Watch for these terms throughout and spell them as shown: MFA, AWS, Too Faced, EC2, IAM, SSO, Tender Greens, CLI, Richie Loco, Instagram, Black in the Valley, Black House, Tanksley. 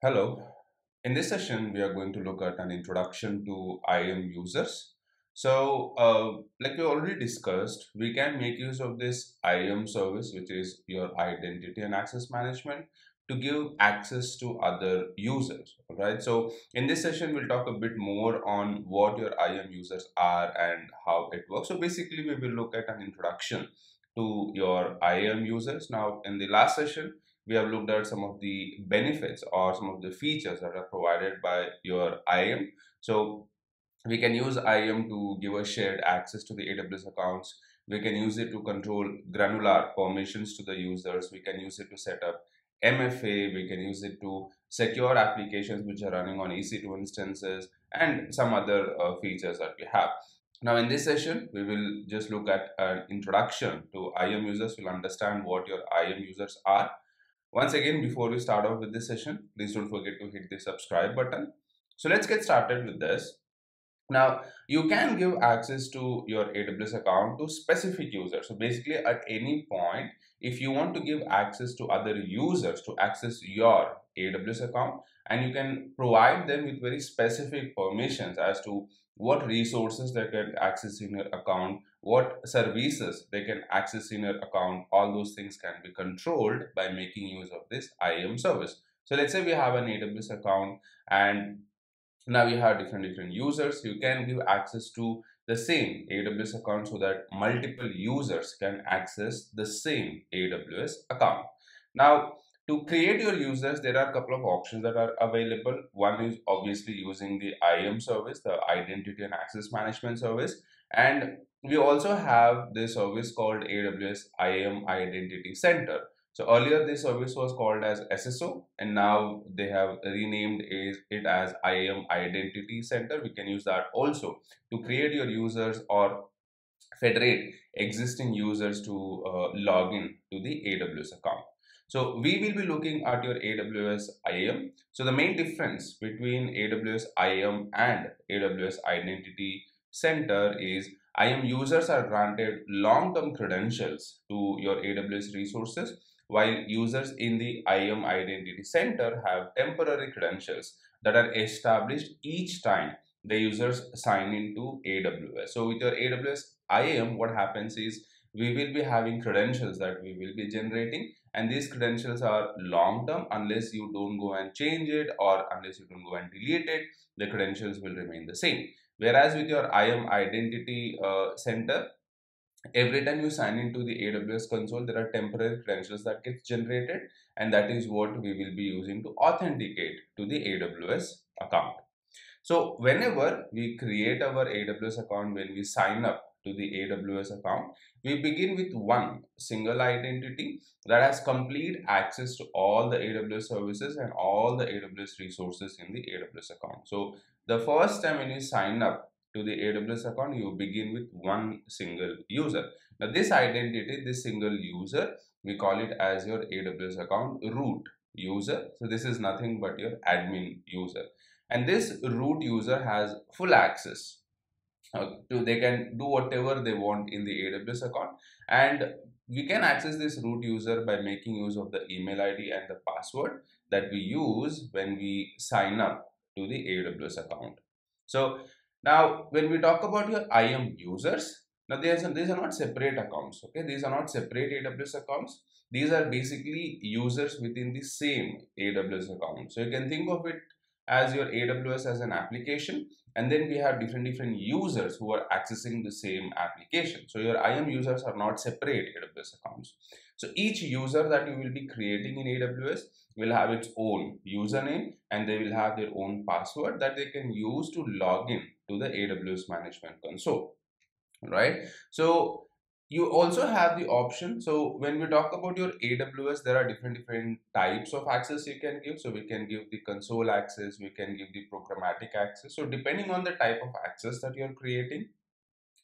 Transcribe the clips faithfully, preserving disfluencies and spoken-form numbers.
Hello, in this session we are going to look at an introduction to I A M users. So uh, like we already discussed, we can make use of this I A M service, which is your identity and access management, to give access to other users, right? So in this session we'll talk a bit more on what your I A M users are and how it works. So basically we will look at an introduction to your I A M users. Now in the last session we have looked at some of the benefits or some of the features that are provided by your I A M. So we can use I A M to give a shared access to the A W S accounts. We can use it to control granular permissions to the users. We can use it to set up M F A. We can use it to secure applications which are running on E C two instances and some other uh, features that we have. Now in this session, we will just look at an introduction to I A M users. We'll understand what your I A M users are. Once again, before we start off with this session, please don't forget to hit the subscribe button. So let's get started with this. Now, you can give access to your A W S account to specific users. So basically at any point, if you want to give access to other users to access your A W S account, and you can provide them with very specific permissions as to what resources they can access in your account, what services they can access in your account. All those things can be controlled by making use of this I A M service. So let's say we have an A W S account and now you have different different users. You can give access to the same A W S account so that multiple users can access the same A W S account. Now, to create your users, there are a couple of options that are available. One is obviously using the I A M service, the Identity and Access Management service. And we also have this service called A W S I A M Identity Center. So earlier this service was called as S S O, and now they have renamed it as I A M Identity Center. We can use that also to create your users or federate existing users to uh, log in to the A W S account. So we will be looking at your A W S I A M. So the main difference between A W S I A M and A W S Identity Center is I A M users are granted long-term credentials to your A W S resources, while users in the I A M Identity Center have temporary credentials that are established each time the users sign into A W S. So with your A W S I A M, what happens is we will be having credentials that we will be generating, and these credentials are long-term. Unless you don't go and change it or unless you don't go and delete it, the credentials will remain the same. Whereas with your I A M Identity uh, Center, every time you sign into the A W S console, there are temporary credentials that get generated, and that is what we will be using to authenticate to the A W S account. So whenever we create our A W S account, when we sign up to the A W S account, we begin with one single identity that has complete access to all the A W S services and all the A W S resources in the A W S account. So the first time when you sign up to the A W S account, you begin with one single user. Now this identity, this single user, we call it as your A W S account root user. So this is nothing but your admin user, and this root user has full access. Uh, to, they can do whatever they want in the A W S account, and we can access this root user by making use of the email I D and the password that we use when we sign up to the A W S account. So now when we talk about your I A M users, now these are, these are not separate accounts, okay? These are not separate A W S accounts. These are basically users within the same A W S account. So you can think of it as your A W S as an application, and then we have different different users who are accessing the same application. So your I A M users are not separate A W S accounts. So each user that you will be creating in A W S will have its own username, and they will have their own password that they can use to log in to the A W S management console, right? So you also have the option. So when we talk about your A W S, there are different different types of access you can give. So we can give the console access, we can give the programmatic access. So depending on the type of access that you're creating,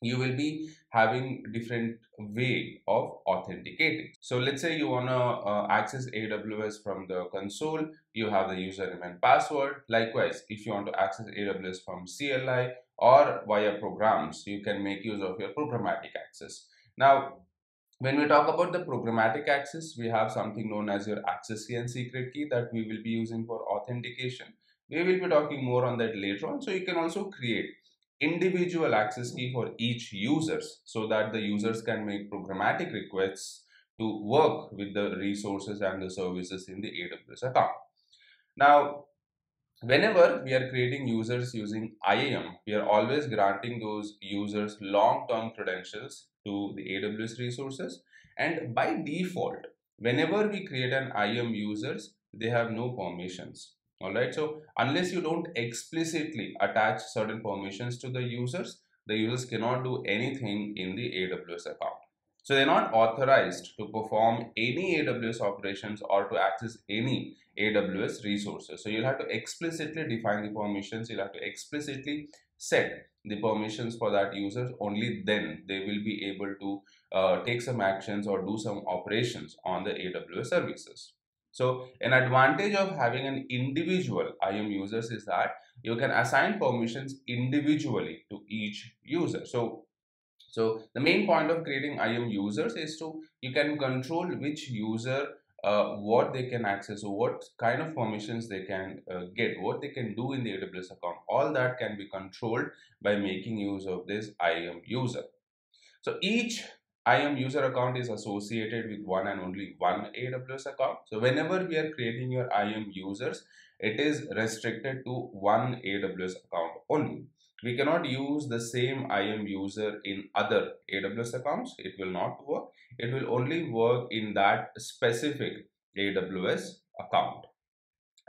you will be having different way of authenticating. So let's say you want to uh, access A W S from the console, you have the username and password. Likewise, if you want to access A W S from C L I or via programs, you can make use of your programmatic access. Now, When we talk about the programmatic access, we have something known as your access key and secret key that we will be using for authentication. We will be talking more on that later on. So you can also create individual access key for each users so that the users can make programmatic requests to work with the resources and the services in the A W S account. Now, whenever we are creating users using I A M, we are always granting those users long-term credentials to the A W S resources, and by default, whenever we create an I A M users, they have no permissions. Alright, so unless you don't explicitly attach certain permissions to the users, the users cannot do anything in the A W S account. So they're not authorized to perform any A W S operations or to access any A W S resources. So you'll have to explicitly define the permissions. You'll have to explicitly set the permissions for that user. Only then they will be able to uh, take some actions or do some operations on the A W S services. So an advantage of having an individual I A M users is that you can assign permissions individually to each user. So So the main point of creating I A M users is to, you can control which user, uh, what they can access, what kind of permissions they can uh, get, what they can do in the A W S account. All that can be controlled by making use of this I A M user. So each I A M user account is associated with one and only one A W S account. So whenever we are creating your I A M users, it is restricted to one A W S account only. We cannot use the same I A M user in other A W S accounts. It will not work. It will only work in that specific A W S account.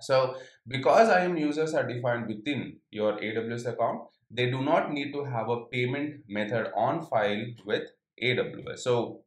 So because I A M users are defined within your A W S account, they do not need to have a payment method on file with A W S. So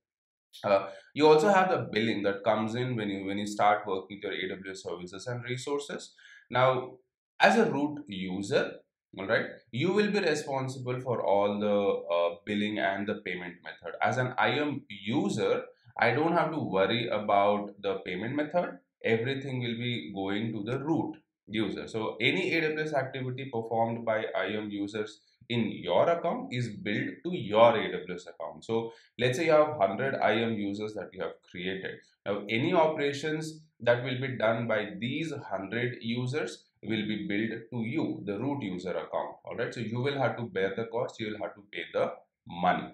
uh, you also have the billing that comes in when you, when you start working with your A W S services and resources. Now, as a root user, all right, you will be responsible for all the uh, billing and the payment method. As an I A M user, I don't have to worry about the payment method. Everything will be going to the root user. So any A W S activity performed by I A M users in your account is billed to your A W S account. So let's say you have one hundred I A M users that you have created. Now any operations that will be done by these one hundred users will be billed to you, the root user account. All right, so you will have to bear the cost, you will have to pay the money.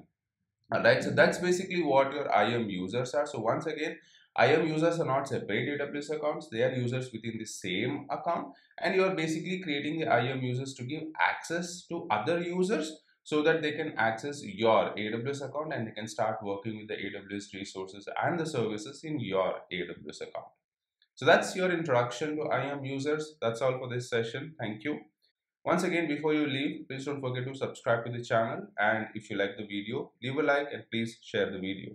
All right, so that's basically what your I A M users are. So once again, I A M users are not separate A W S accounts, they are users within the same account, and you are basically creating the I A M users to give access to other users so that they can access your A W S account and they can start working with the A W S resources and the services in your A W S account. So that's your introduction to I A M users. That's all for this session. Thank you. Once again, before you leave, please don't forget to subscribe to the channel, and if you like the video, leave a like and please share the video.